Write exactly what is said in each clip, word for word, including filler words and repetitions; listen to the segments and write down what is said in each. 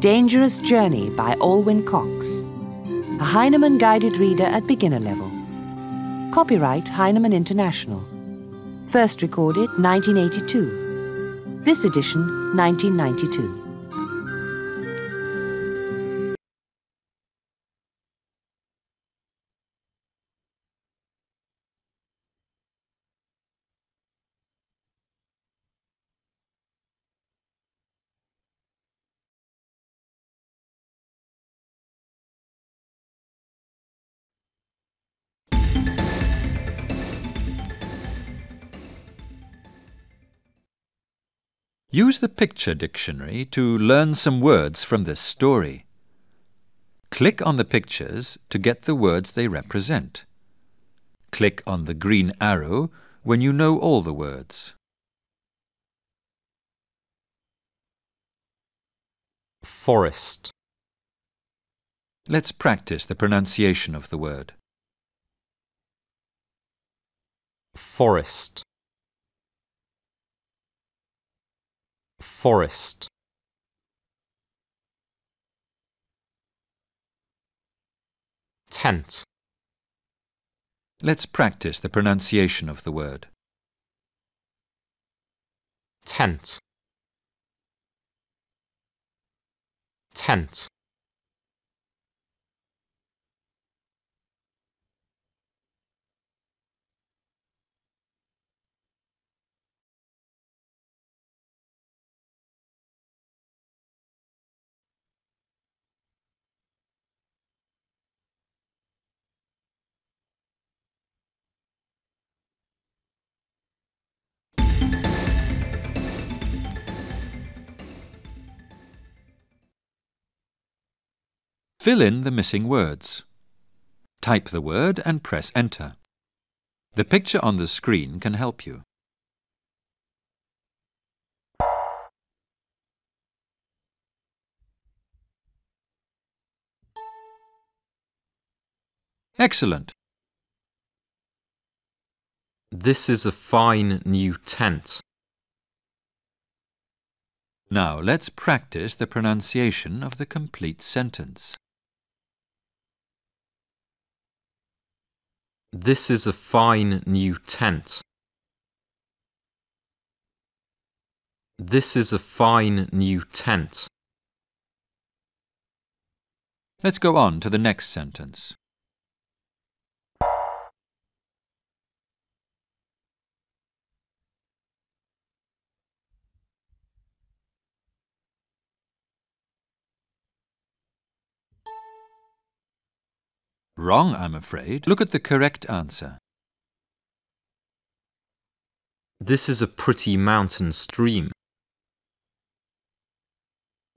Dangerous Journey by Alwyn Cox. A Heinemann guided reader at beginner level. Copyright Heinemann International. First recorded nineteen eighty-two. This edition nineteen ninety-two. Use the picture dictionary to learn some words from this story. Click on the pictures to get the words they represent. Click on the green arrow when you know all the words. Forest. Let's practice the pronunciation of the word. Forest. Forest. Tent. Let's practice the pronunciation of the word. Tent. Tent. Fill in the missing words. Type the word and press Enter. The picture on the screen can help you. Excellent! This is a fine new tent. Now let's practice the pronunciation of the complete sentence. This is a fine new tent. This is a fine new tent. Let's go on to the next sentence. Wrong, I'm afraid. Look at the correct answer. This is a pretty mountain stream.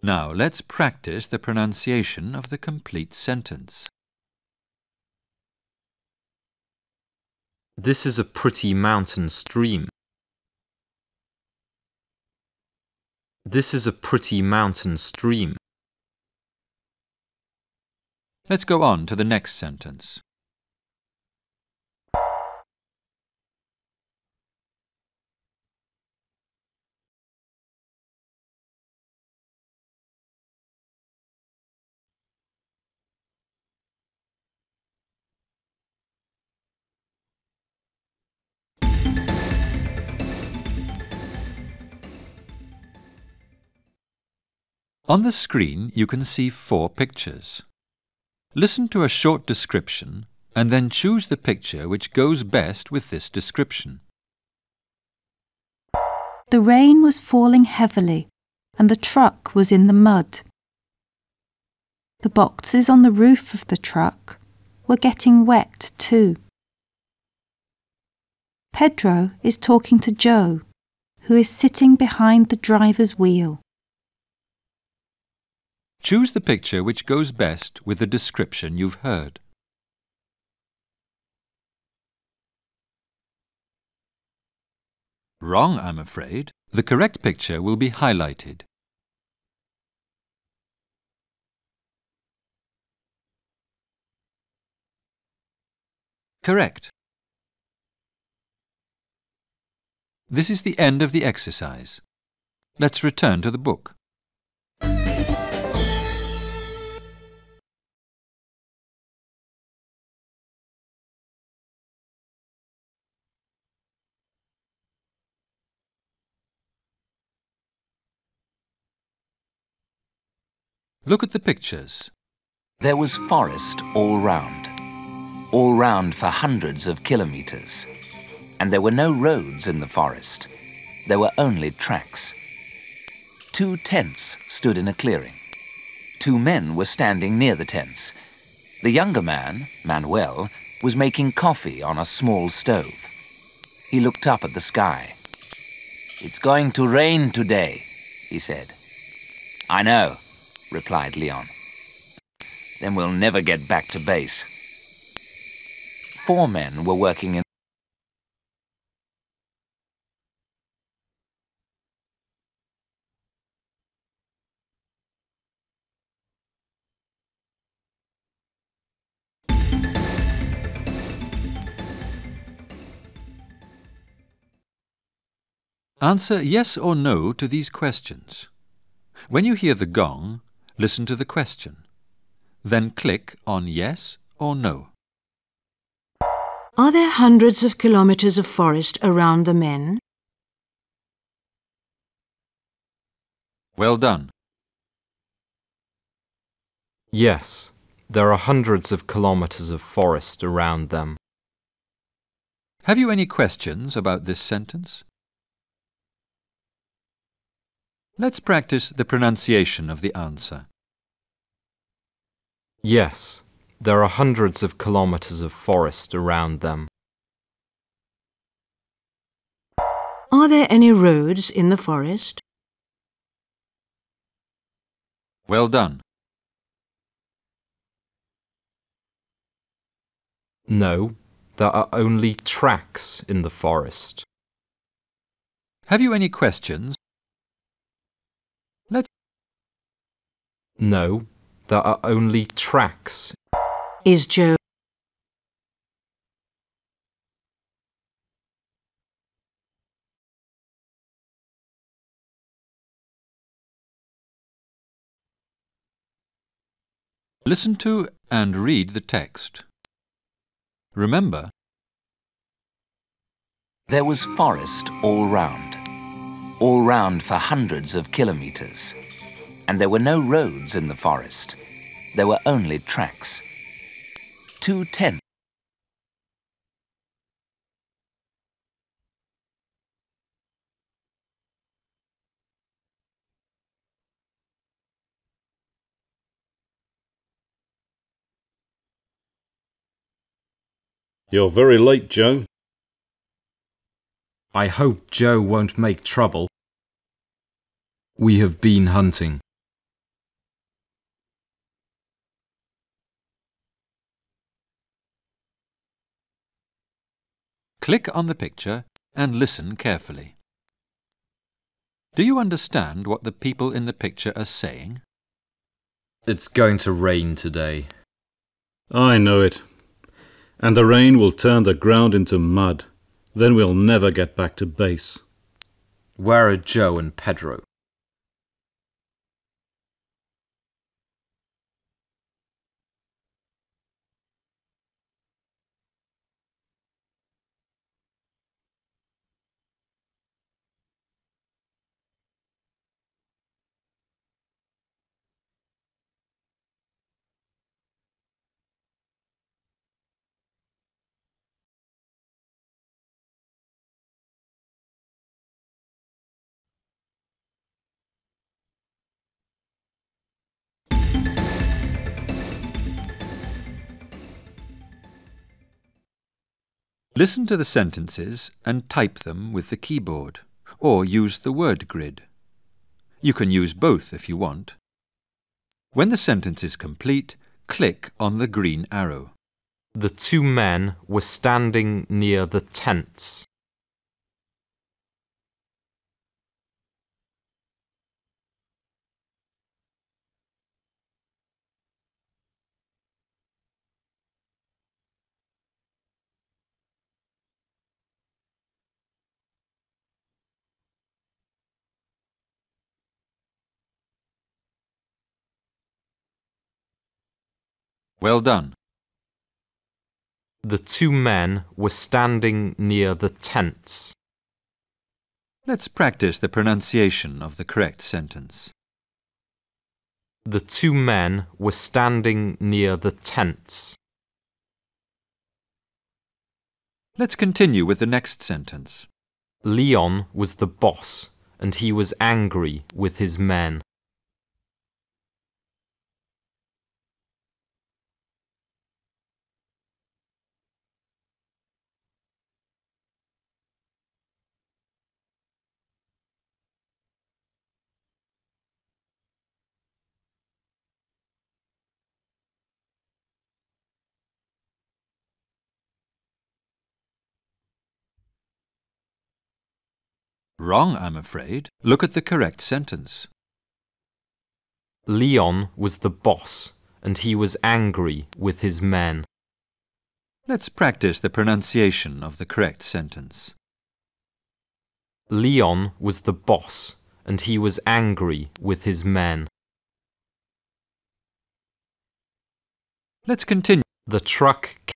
Now let's practice the pronunciation of the complete sentence. This is a pretty mountain stream. This is a pretty mountain stream. Let's go on to the next sentence. On the screen, you can see four pictures. Listen to a short description and then choose the picture which goes best with this description. The rain was falling heavily and the truck was in the mud. The boxes on the roof of the truck were getting wet too. Pedro is talking to Joe, who is sitting behind the driver's wheel. Choose the picture which goes best with the description you've heard. Wrong, I'm afraid. The correct picture will be highlighted. Correct. This is the end of the exercise. Let's return to the book. Look at the pictures. There was forest all round, all round for hundreds of kilometres. And there were no roads in the forest. There were only tracks. Two tents stood in a clearing. Two men were standing near the tents. The younger man, Manuel, was making coffee on a small stove. He looked up at the sky. "It's going to rain today," he said. "I know," replied Leon. "Then we'll never get back to base." Four men were working in Answer yes or no to these questions. When you hear the gong, listen to the question. Then click on yes or no. Are there hundreds of kilometers of forest around the men? Well done. Yes, there are hundreds of kilometers of forest around them. Have you any questions about this sentence? Let's practice the pronunciation of the answer. Yes, there are hundreds of kilometers of forest around them. Are there any roads in the forest? Well done. No, there are only tracks in the forest. Have you any questions? No, there are only tracks. Is Joe? Listen to and read the text. Remember, there was forest all round, all round for hundreds of kilometers. And there were no roads in the forest. There were only tracks. Two tents. You're very late, Joe. I hope Joe won't make trouble. We have been hunting. Click on the picture and listen carefully. Do you understand what the people in the picture are saying? It's going to rain today. I know it. And the rain will turn the ground into mud. Then we'll never get back to base. Where are Joe and Pedro? Listen to the sentences and type them with the keyboard, or use the word grid. You can use both if you want. When the sentence is complete, click on the green arrow. The two men were standing near the tents. Well done. The two men were standing near the tents. Let's practice the pronunciation of the correct sentence. The two men were standing near the tents. Let's continue with the next sentence. Leon was the boss, and he was angry with his men. Wrong, I'm afraid. Look at the correct sentence. Leon was the boss, and he was angry with his men. Let's practice the pronunciation of the correct sentence. Leon was the boss, and he was angry with his men. Let's continue. The truck